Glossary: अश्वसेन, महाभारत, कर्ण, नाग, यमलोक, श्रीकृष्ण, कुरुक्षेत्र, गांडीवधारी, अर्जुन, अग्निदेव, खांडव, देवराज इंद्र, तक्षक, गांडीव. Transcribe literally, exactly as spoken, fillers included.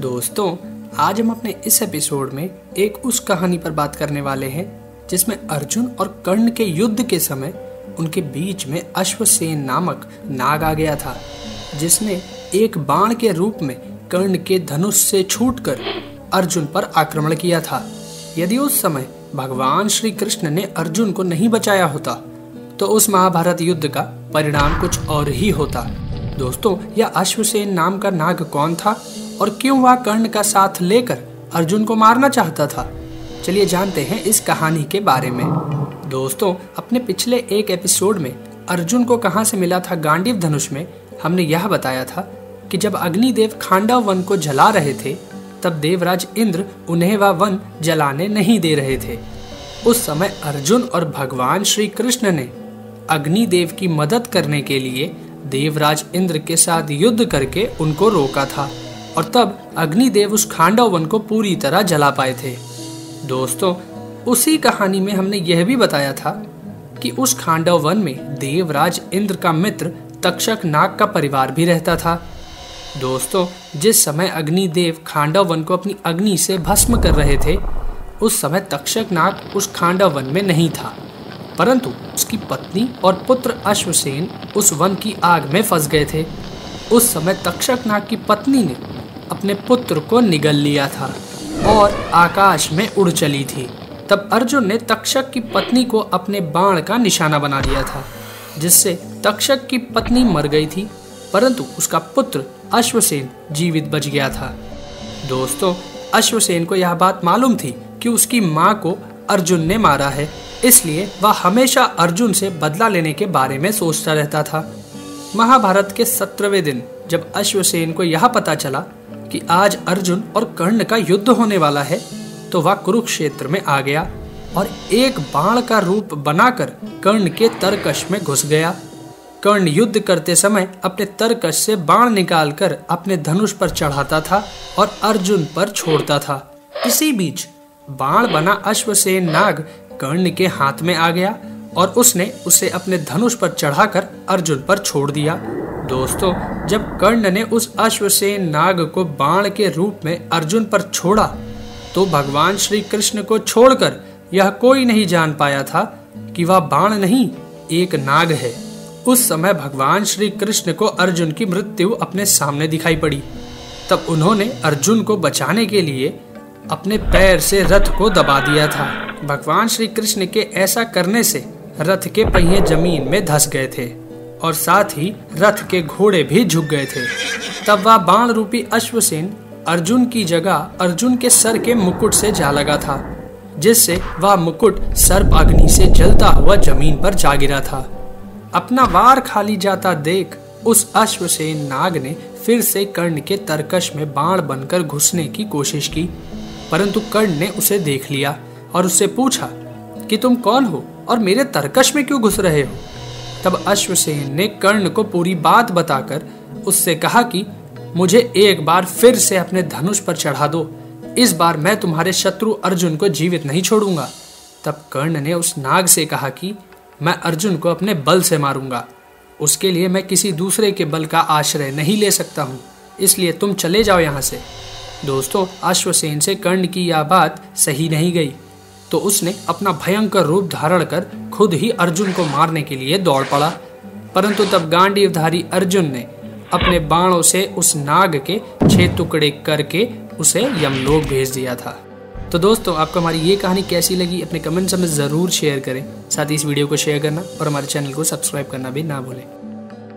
दोस्तों, आज हम अपने इस एपिसोड में एक उस कहानी पर बात करने वाले हैं जिसमें अर्जुन और कर्ण के युद्ध के समय उनके बीच में अश्वसेन नामक नाग आ गया था, जिसने एक बाण के रूप में कर्ण के धनुष से छूटकर अर्जुन पर आक्रमण किया था। यदि उस समय भगवान श्री कृष्ण ने अर्जुन को नहीं बचाया होता तो उस महाभारत युद्ध का परिणाम कुछ और ही होता। दोस्तों, यह अश्वसेन नाम का नाग कौन था और क्यों वह कर्ण का साथ लेकर अर्जुन को मारना चाहता था, चलिए जानते हैं इस कहानी के बारे में। दोस्तों, अपने पिछले एक एपिसोड में अर्जुन को कहां से मिला था गांडीव धनुष में हमने यह बताया था कि जब अग्निदेव खांडव वन को जला रहे थे तब देवराज इंद्र उन्हें वह वन जलाने नहीं दे रहे थे। उस समय अर्जुन और भगवान श्री कृष्ण ने अग्निदेव की मदद करने के लिए देवराज इंद्र के साथ युद्ध करके उनको रोका था और तब अग्निदेव उस खांडव वन को पूरी तरह जला पाए थे। दोस्तों, उसी कहानी में हमने यह भी बताया था कि उस खांडव वन में देवराज इंद्र का मित्र तक्षक नाग का परिवार भी रहता था। दोस्तों, जिस समय अग्निदेव खांडव वन को अपनी अग्नि से भस्म कर रहे थे उस समय तक्षक नाग उस खांडव वन में नहीं था, परंतु उसकी पत्नी और पुत्र अश्वसेन उस वन की आग में फंस गए थे। उस समय तक्षक नाग की पत्नी ने अपने पुत्र को निगल लिया था और आकाश में उड़ चली थी। तब अर्जुन ने तक्षक की पत्नी को अपने बाण का निशाना बना दिया था, जिससे तक्षक की पत्नी मर गई थी, परंतु उसका पुत्र अश्वसेन जीवित बच गया था। दोस्तों, अश्वसेन को यह बात मालूम थी कि उसकी माँ को अर्जुन ने मारा है, इसलिए वह हमेशा अर्जुन से बदला लेने के बारे में सोचता रहता था। महाभारत के सत्रहवें दिन जब अश्वसेन को यह पता चला कि आज अर्जुन और कर्ण का युद्ध होने वाला है तो वह कुरुक्षेत्र में आ गया और एक बाण का रूप बनाकर कर्ण के तरकश में घुस गया। कर्ण युद्ध करते समय अपने तरकश से बाण निकालकर अपने धनुष पर चढ़ाता था और अर्जुन पर छोड़ता था। इसी बीच बाण बना अश्वसेन नाग कर्ण के हाथ में आ गया और उसने उसे अपने धनुष पर चढ़ाकर अर्जुन पर छोड़ दिया। दोस्तों, जब कर्ण ने उस अश्वसेन नाग को बाण के रूप में अर्जुन पर छोड़ा तो भगवान श्री कृष्ण को छोड़कर यह कोई नहीं जान पाया था कि वह बाण नहीं एक नाग है। उस समय भगवान श्री कृष्ण को अर्जुन की मृत्यु अपने सामने दिखाई पड़ी, तब उन्होंने अर्जुन को बचाने के लिए अपने पैर से रथ को दबा दिया था। भगवान श्री कृष्ण के ऐसा करने से रथ के पहिए जमीन में धंस गए थे और साथ ही रथ के घोड़े भी झुक गए थे। तब वह बाण रूपी अश्वसेन अर्जुन की जगह अर्जुन के सर के मुकुट से जा लगा था, जिससे वह मुकुट सर्प अग्नि से जलता हुआ जमीन पर जा गिरा था। अपना वार खाली जाता देख उस अश्वसेन नाग ने फिर से कर्ण के तरकश में बाण बनकर घुसने की कोशिश की, परंतु कर्ण ने उसे देख लिया और उससे पूछा कि तुम कौन हो और मेरे तरकश में क्यों घुस रहे हो। तब अश्वसेन ने कर्ण को पूरी बात बताकर उससे कहा कि मुझे एक बार फिर से अपने धनुष पर चढ़ा दो, इस बार मैं तुम्हारे शत्रु अर्जुन को जीवित नहीं छोड़ूंगा। तब कर्ण ने उस नाग से कहा कि मैं अर्जुन को अपने बल से मारूंगा, उसके लिए मैं किसी दूसरे के बल का आश्रय नहीं ले सकता हूँ, इसलिए तुम चले जाओ यहाँ से। दोस्तों, अश्वसेन से कर्ण की यह बात सही नहीं गई तो उसने अपना भयंकर रूप धारण कर खुद ही अर्जुन को मारने के लिए दौड़ पड़ा, परंतु तब गांडीवधारी अर्जुन ने अपने बाणों से उस नाग के छह टुकड़े करके उसे यमलोक भेज दिया था। तो दोस्तों, आपको हमारी ये कहानी कैसी लगी अपने कमेंट्स में ज़रूर शेयर करें, साथ ही इस वीडियो को शेयर करना और हमारे चैनल को सब्सक्राइब करना भी ना भूलें।